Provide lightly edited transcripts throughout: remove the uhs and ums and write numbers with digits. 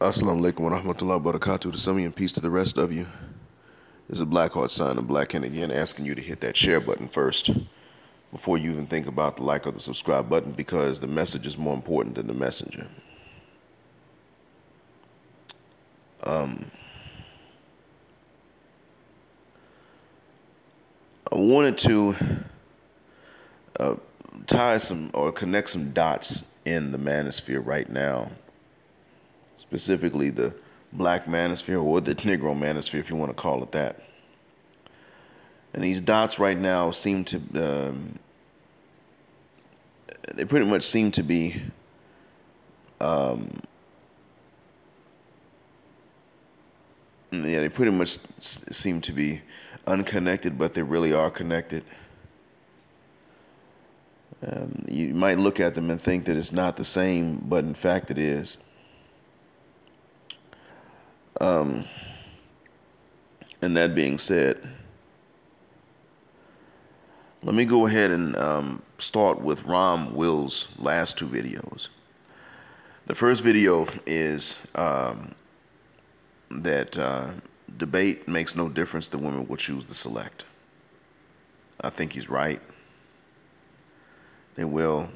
Assalamu alaikum wa rahmatullahi wa barakatuh to some of you and peace to the rest of you. This is Blackheart signing Black Hand again, asking you to hit that share button first before you even think about the like or the subscribe button, because the message is more important than the messenger. I wanted to tie some or connect some dots in the manosphere right now. Specifically the black manosphere, or the Negro manosphere, if you want to call it that. And these dots right now seem to, they pretty much seem to be they pretty much seem to be unconnected, but they really are connected. You might look at them and think that it's not the same, but in fact it is. And that being said, let me go ahead and start with Rom Wills' last two videos. The first video is that debate makes no difference, the women will choose to select. I think he's right. They will.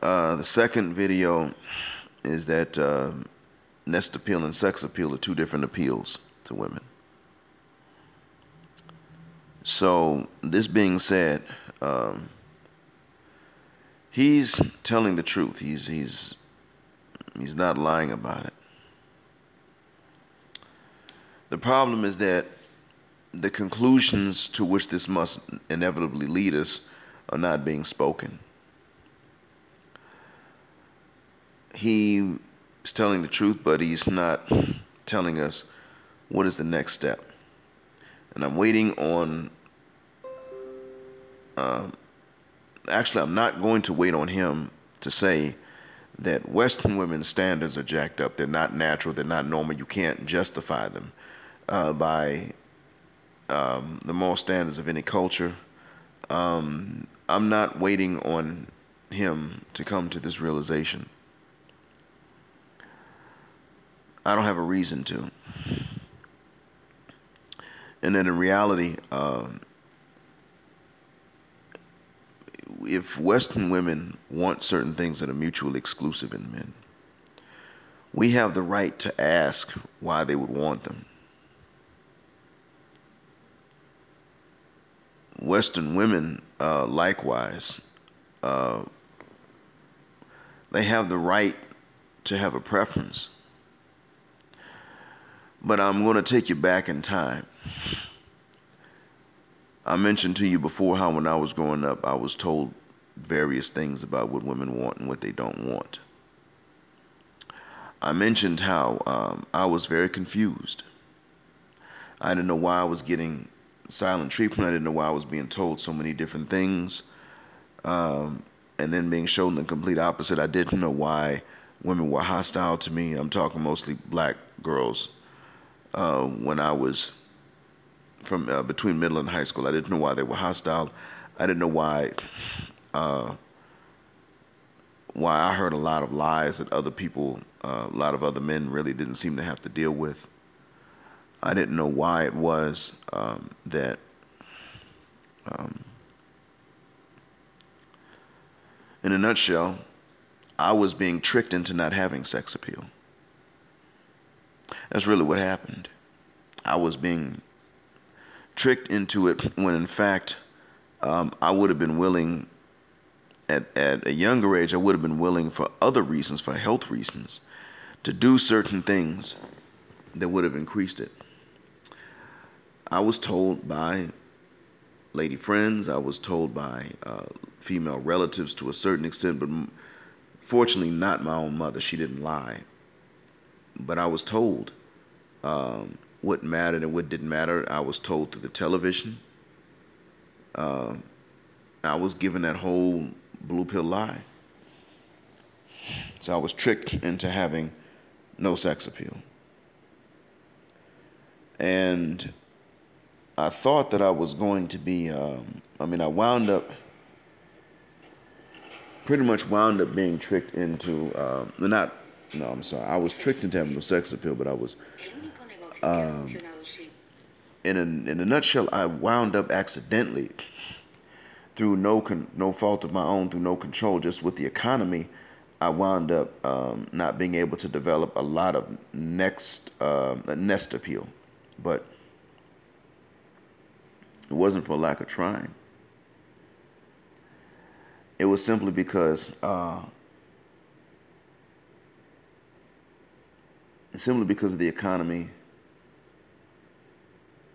The second video is that nest appeal and sex appeal are two different appeals to women. So this being said, he's telling the truth. He's not lying about it. The problem is that the conclusions to which this must inevitably lead us are not being spoken. He He's telling the truth, but he's not telling us what is the next step. And I'm waiting on, actually I'm not going to wait on him to say that Western women's standards are jacked up. They're not natural. They're not normal. You can't justify them by the moral standards of any culture. I'm not waiting on him to come to this realization. I don't have a reason to. And then in reality, if Western women want certain things that are mutually exclusive in men, we have the right to ask why they would want them. Western women, likewise, they have the right to have a preference. But I'm going to take you back in time. I mentioned to you before how when I was growing up, I was told various things about what women want and what they don't want. I mentioned how I was very confused. I didn't know why I was getting silent treatment. I didn't know why I was being told so many different things. And then being shown the complete opposite. I didn't know why women were hostile to me. I'm talking mostly black girls. When I was from between middle and high school, I didn't know why they were hostile. I didn't know why I heard a lot of lies that other people, a lot of other men really didn't seem to have to deal with. I didn't know why it was that in a nutshell, I was being tricked into not having sex appeal. That's really what happened. I was being tricked into it when, in fact, I would have been willing, at a younger age, I would have been willing for other reasons, for health reasons, to do certain things that would have increased it. I was told by lady friends, I was told by female relatives to a certain extent, but fortunately not my own mother. She didn't lie. But I was told what mattered and what didn't matter. I was told through the television. I was given that whole blue pill lie. So I was tricked into having no sex appeal. And I thought that I was going to be, I wound up, pretty much wound up being tricked into, not No, I'm sorry. I was tricked into having no sex appeal, but I was, in a nutshell, I wound up accidentally, through no fault of my own, through no control, just with the economy, I wound up not being able to develop a lot of nest appeal. But it wasn't for lack of trying. It was simply because, of the economy,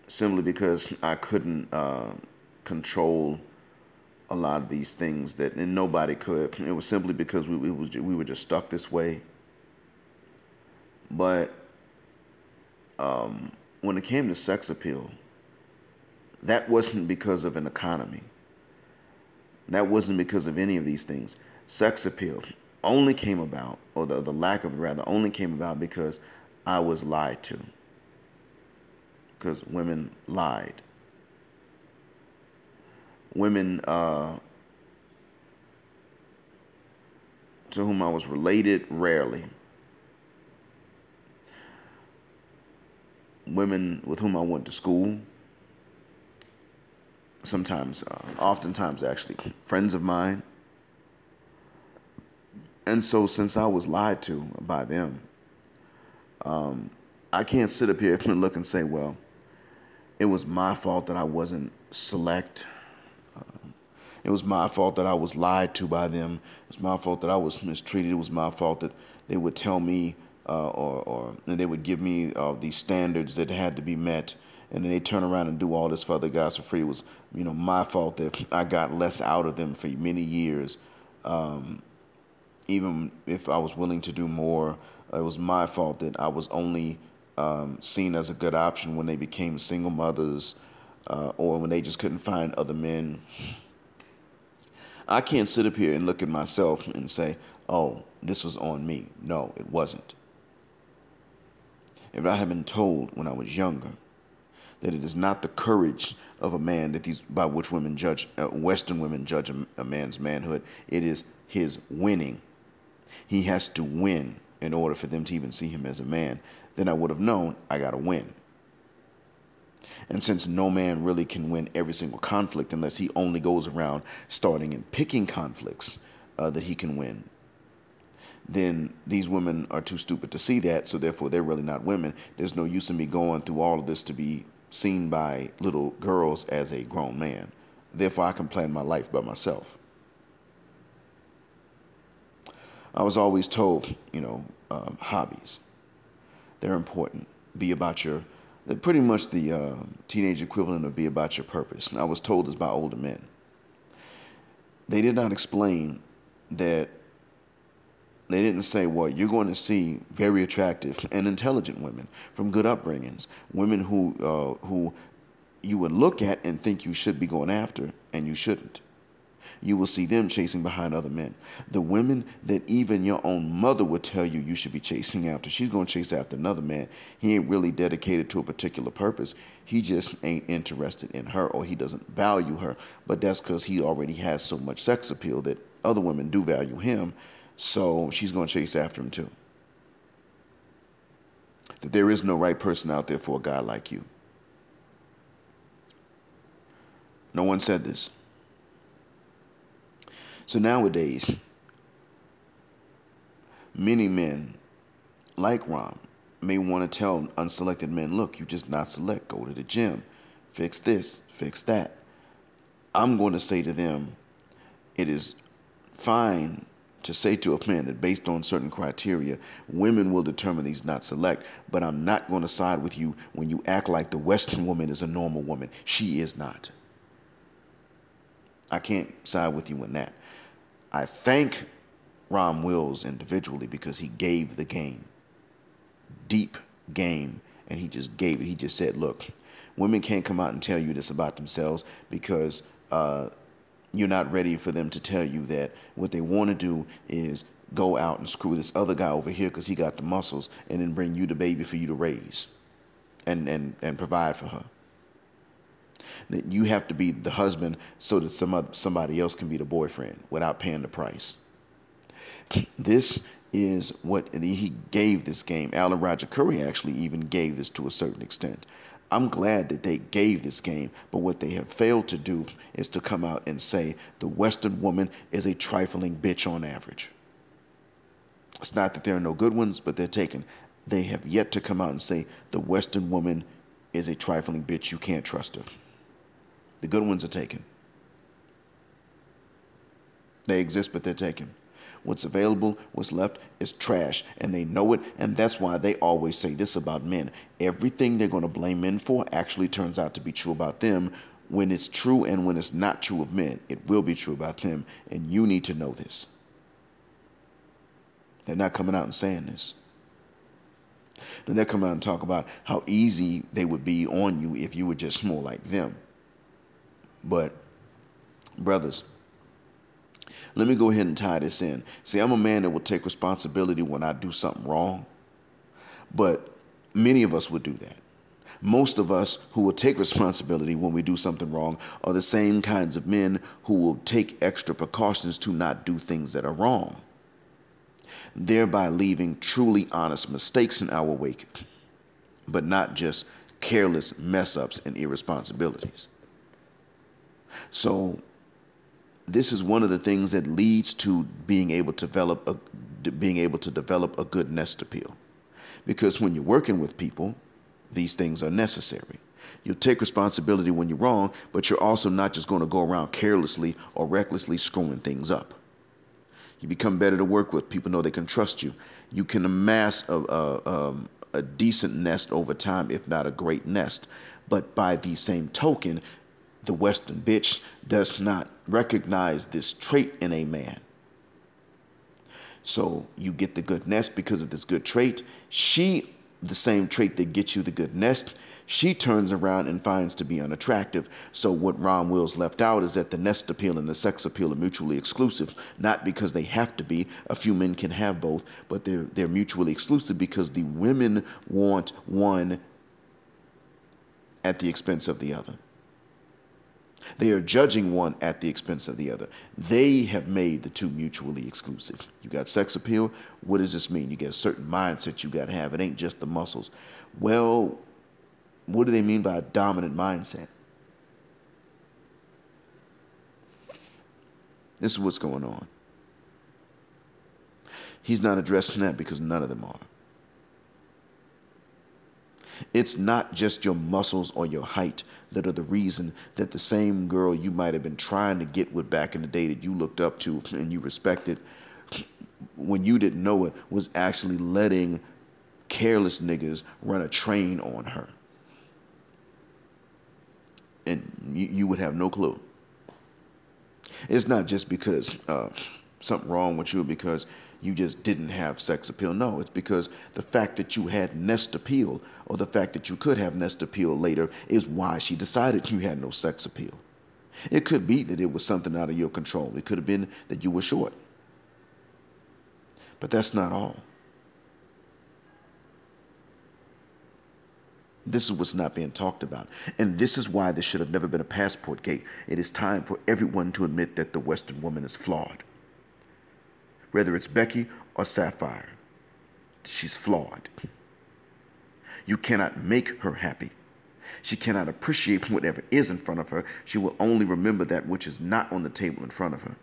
simply because I couldn't control a lot of these things that, and nobody could. It was simply because we were just stuck this way. But when it came to sex appeal, that wasn't because of an economy. That wasn't because of any of these things. Sex appeal only came about, or the lack of it rather, only came about because I was lied to. Because women lied. Women to whom I was related, rarely. Women with whom I went to school. Sometimes, oftentimes actually, friends of mine. And so since I was lied to by them, I can't sit up here and look and say, well, it was my fault that I wasn't select. It was my fault that I was lied to by them. It was my fault that I was mistreated. It was my fault that they would tell me or they would give me these standards that had to be met. And then they turn around and do all this for other guys for free. It was, you know, my fault that I got less out of them for many years. Even if I was willing to do more, it was my fault that I was only seen as a good option when they became single mothers or when they just couldn't find other men. I can't sit up here and look at myself and say, oh, this was on me. No, it wasn't. If I had been told when I was younger that it is not the courage of a man that by which women judge, Western women judge a man's manhood, it is his winning. He has to win in order for them to even see him as a man. Then I would have known I got to win. And since no man really can win every single conflict unless he only goes around starting and picking conflicts that he can win, then these women are too stupid to see that, so therefore they're really not women. There's no use in me going through all of this to be seen by little girls as a grown man. Therefore, I can plan my life by myself. I was always told, you know, hobbies, they're important. Be about your... They're pretty much the teenage equivalent of be about your purpose. And I was told this by older men. They did not explain that. They didn't say, well, you're going to see very attractive and intelligent women from good upbringings, women who you would look at and think you should be going after, and you shouldn't. You will see them chasing behind other men. The women that even your own mother would tell you you should be chasing after, she's going to chase after another man. He ain't really dedicated to a particular purpose. He just ain't interested in her, or he doesn't value her. But that's because he already has so much sex appeal that other women do value him. So she's going to chase after him too. That there is no right person out there for a guy like you. No one said this. So nowadays, many men, like Rom, may want to tell unselected men, look, you just not select, go to the gym, fix this, fix that. I'm going to say to them, it is fine to say to a man that based on certain criteria, women will determine these not select, but I'm not going to side with you when you act like the Western woman is a normal woman. She is not. I can't side with you in that. I thank Rom Wills individually because he gave the game, deep game, and he just gave it. He just said, look, women can't come out and tell you this about themselves because you're not ready for them to tell you that what they want to do is go out and screw this other guy over here because he got the muscles and then bring you the baby for you to raise and provide for her. That you have to be the husband so that somebody else can be the boyfriend without paying the price. This is what he gave this game. Alan Roger Curry actually even gave this to a certain extent. I'm glad that they gave this game, but what they have failed to do is to come out and say the Western woman is a trifling bitch on average. It's not that there are no good ones, but they're taken. They have yet to come out and say the Western woman is a trifling bitch. You can't trust her. The good ones are taken. They exist, but they're taken. What's available, what's left is trash, and they know it, and that's why they always say this about men. Everything they're going to blame men for actually turns out to be true about them when it's true, and when it's not true of men, it will be true about them, and you need to know this. They're not coming out and saying this. Then they're coming out and talk about how easy they would be on you if you were just more like them. But, brothers, let me go ahead and tie this in. See, I'm a man that will take responsibility when I do something wrong, but many of us will do that. Most of us who will take responsibility when we do something wrong are the same kinds of men who will take extra precautions to not do things that are wrong, thereby leaving truly honest mistakes in our wake, but not just careless mess-ups and irresponsibilities. So this is one of the things that leads to being able to develop a good nest appeal, because when you're working with people, these things are necessary. You'll take responsibility when you're wrong, but you're also not just going to go around carelessly or recklessly screwing things up. You become better to work with. People know they can trust you. You can amass a decent nest over time, if not a great nest. But by the same token, the Western bitch does not recognize this trait in a man. So you get the good nest because of this good trait. She, the same trait that gets you the good nest, she turns around and finds to be unattractive. So what Rom Wills left out is that the nest appeal and the sex appeal are mutually exclusive, not because they have to be. A few men can have both, but they're mutually exclusive because the women want one at the expense of the other. They are judging one at the expense of the other. They have made the two mutually exclusive. You got sex appeal. What does this mean? You get a certain mindset you got to have. It ain't just the muscles. Well, what do they mean by a dominant mindset? This is what's going on. He's not addressing that because none of them are. It's not just your muscles or your height that are the reason that the same girl you might have been trying to get with back in the day that you looked up to and you respected when you didn't know it was actually letting careless niggas run a train on her. And you would have no clue. It's not just because something wrong with you because you just didn't have sex appeal. No, it's because the fact that you had nest appeal, or the fact that you could have nest appeal later, is why she decided you had no sex appeal. It could be that it was something out of your control. It could have been that you were short. But that's not all. This is what's not being talked about. And this is why there should have never been a passport gate. It is time for everyone to admit that the Western woman is flawed. Whether it's Becky or Sapphire, she's flawed. You cannot make her happy. She cannot appreciate whatever is in front of her. She will only remember that which is not on the table in front of her.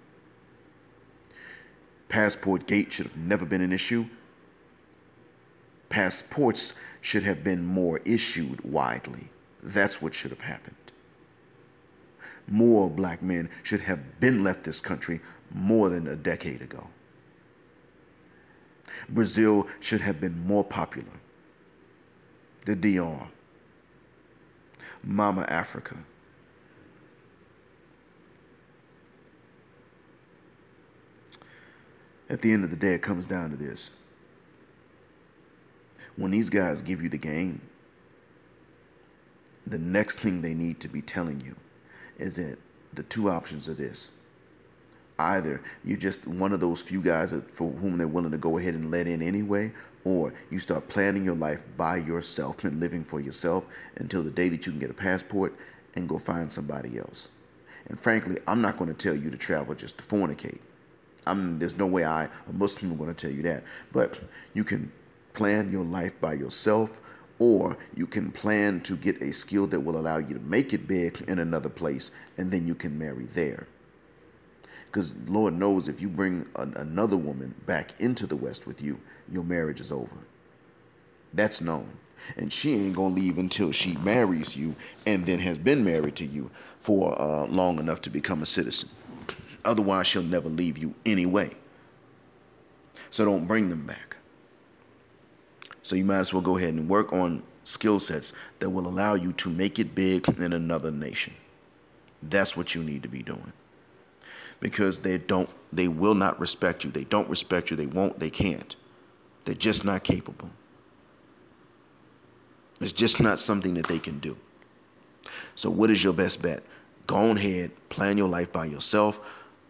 Passport gate should have never been an issue. Passports should have been more issued widely. That's what should have happened. More black men should have been left this country more than a decade ago. Brazil should have been more popular. The DR, Mama Africa. At the end of the day, it comes down to this. When these guys give you the game, the next thing they need to be telling you is that the two options are this. Either you're just one of those few guys for whom they're willing to go ahead and let in anyway, or you start planning your life by yourself and living for yourself until the day that you can get a passport and go find somebody else. And frankly, I'm not going to tell you to travel just to fornicate. there's no way a Muslim is going to tell you that. But you can plan your life by yourself, or you can plan to get a skill that will allow you to make it big in another place, and then you can marry there. Because Lord knows if you bring another woman back into the West with you, your marriage is over. That's known. And she ain't going to leave until she marries you and then has been married to you for long enough to become a citizen. Otherwise, she'll never leave you anyway. So don't bring them back. So you might as well go ahead and work on skill sets that will allow you to make it big in another nation. That's what you need to be doing. Because they will not respect you. They don't respect you. They won't. They can't. They're just not capable. It's just not something that they can do. So what is your best bet? Go on ahead, plan your life by yourself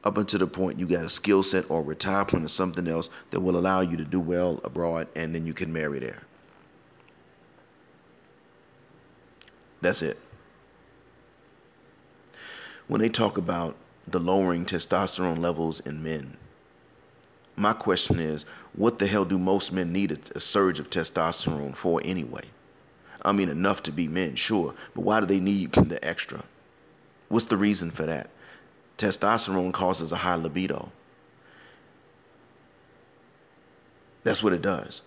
up until the point you got a skill set or retirement or something else that will allow you to do well abroad, and then you can marry there. That's it. When they talk about the lowering testosterone levels in men, my question is, what the hell do most men need a surge of testosterone for anyway? I mean, enough to be men, sure, but why do they need the extra? What's the reason for that? Testosterone causes a high libido. That's what it does.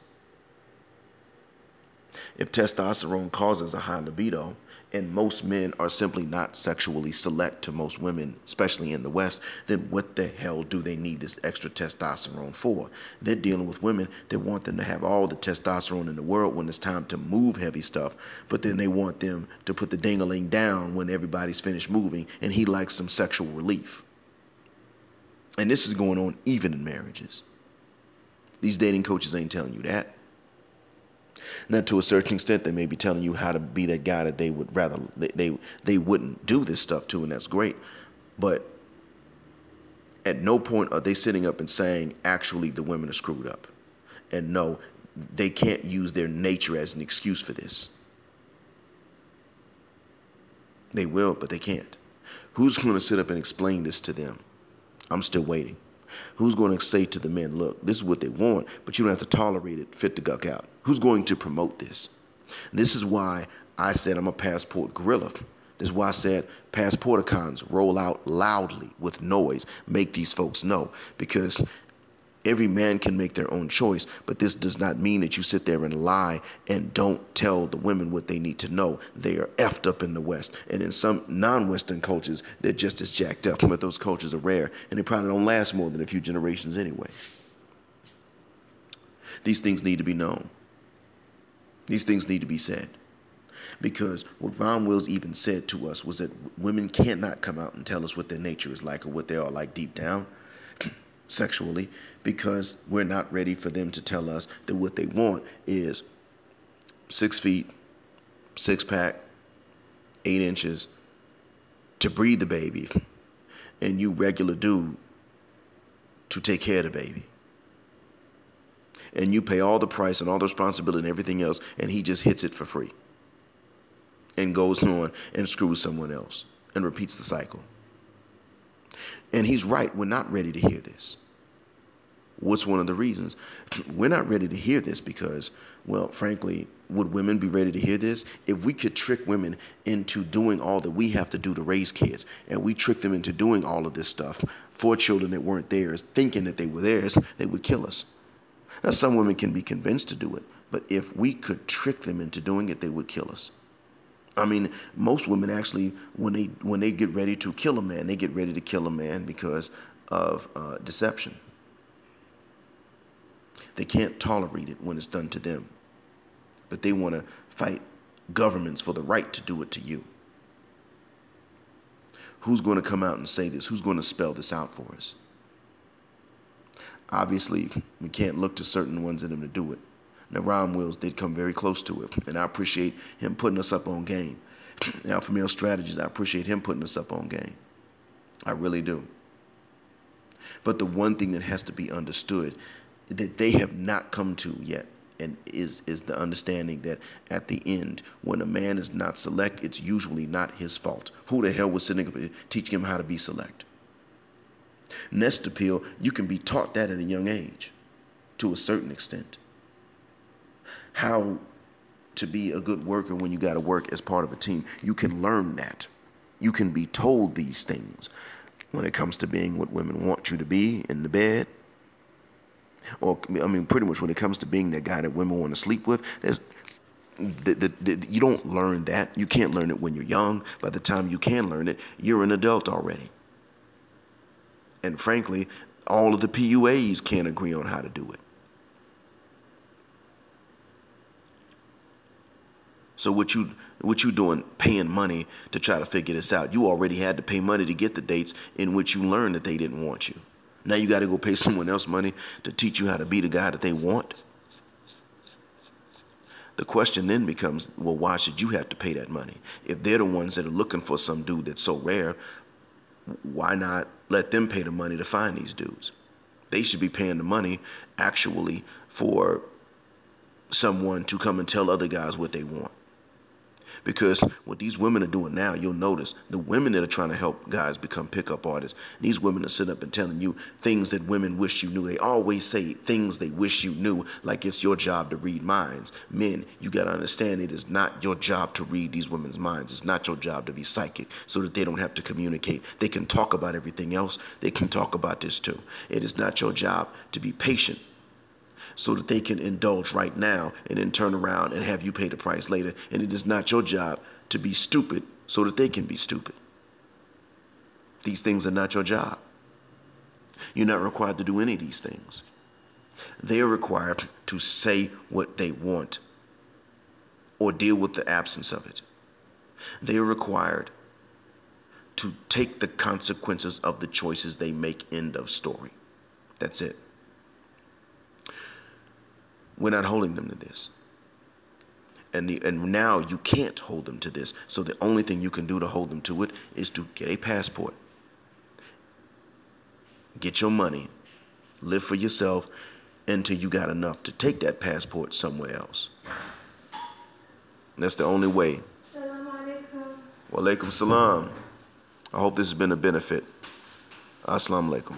If testosterone causes a high libido, and most men are simply not sexually select to most women, especially in the West, then what the hell do they need this extra testosterone for? They're dealing with women that want them to have all the testosterone in the world when it's time to move heavy stuff, but then they want them to put the ding-a-ling down when everybody's finished moving, and he likes some sexual relief. And this is going on even in marriages. These dating coaches ain't telling you that. Now, to a certain extent, they may be telling you how to be that guy that they would rather they wouldn't do this stuff to, and that's great. But at no point are they sitting up and saying, actually, the women are screwed up. And no, they can't use their nature as an excuse for this. They will, but they can't. Who's going to sit up and explain this to them? I'm still waiting. Who's going to say to the men, look, this is what they want, but you don't have to tolerate it, fit the guck out? Who's going to promote this? This is why I said I'm a passport gorilla. This is why I said passporticons roll out loudly with noise, make these folks know, because every man can make their own choice, but this does not mean that you sit there and lie and don't tell the women what they need to know. They are effed up in the West, and in some non-Western cultures, they're just as jacked up, but those cultures are rare, and they probably don't last more than a few generations anyway. These things need to be known. These things need to be said. Because what Rom Wills even said to us was that women cannot come out and tell us what their nature is like or what they are like deep down sexually, because we're not ready for them to tell us that what they want is 6 feet, 6-pack, 8 inches, to breed the baby, and you regular dude to take care of the baby. And you pay all the price and all the responsibility and everything else, and he just hits it for free and goes on and screws someone else and repeats the cycle. And he's right. We're not ready to hear this. What's one of the reasons? We're not ready to hear this because, well, frankly, would women be ready to hear this? If we could trick women into doing all that we have to do to raise kids, and we trick them into doing all of this stuff for children that weren't theirs, thinking that they were theirs, they would kill us. Now, some women can be convinced to do it, but if we could trick them into doing it, they would kill us. I mean, most women actually, when they get ready to kill a man, they get ready to kill a man because of deception. They can't tolerate it when it's done to them, but they want to fight governments for the right to do it to you. Who's going to come out and say this? Who's going to spell this out for us? Obviously, we can't look to certain ones in them to do it. Now, Rom Wills did come very close to it, and I appreciate him putting us up on game. Alpha Male Strategists, I appreciate him putting us up on game. I really do. But the one thing that has to be understood that they have not come to yet and is the understanding that at the end, when a man is not select, it's usually not his fault. Who the hell was sitting up teaching him how to be select? Next appeal, you can be taught that at a young age to a certain extent. How to be a good worker when you got to work as part of a team. You can learn that. You can be told these things when it comes to being what women want you to be in the bed. Or, I mean, pretty much when it comes to being that guy that women want to sleep with, there's, you don't learn that. You can't learn it when you're young. By the time you can learn it, you're an adult already. And frankly, all of the PUAs can't agree on how to do it. So what you doing paying money to try to figure this out? You already had to pay money to get the dates in which you learned that they didn't want you. Now you got to go pay someone else money to teach you how to be the guy that they want. The question then becomes, well, why should you have to pay that money? If they're the ones that are looking for some dude that's so rare, why not let them pay the money to find these dudes? They should be paying the money actually for someone to come and tell other guys what they want. Because what these women are doing now, you'll notice, the women that are trying to help guys become pickup artists, these women are sitting up and telling you things that women wish you knew. They always say things they wish you knew, like it's your job to read minds. Men, you got to understand it is not your job to read these women's minds. It's not your job to be psychic so that they don't have to communicate. They can talk about everything else. They can talk about this too. It is not your job to be patient so that they can indulge right now and then turn around and have you pay the price later. And it is not your job to be stupid so that they can be stupid. These things are not your job. You're not required to do any of these things. They are required to say what they want or deal with the absence of it. They are required to take the consequences of the choices they make, end of story. That's it. We're not holding them to this. And now you can't hold them to this. So the only thing you can do to hold them to it is to get a passport, get your money, live for yourself until you got enough to take that passport somewhere else. That's the only way. Salam alaikum. Wa alaikum salam. I hope this has been a benefit. As-salamu alaikum.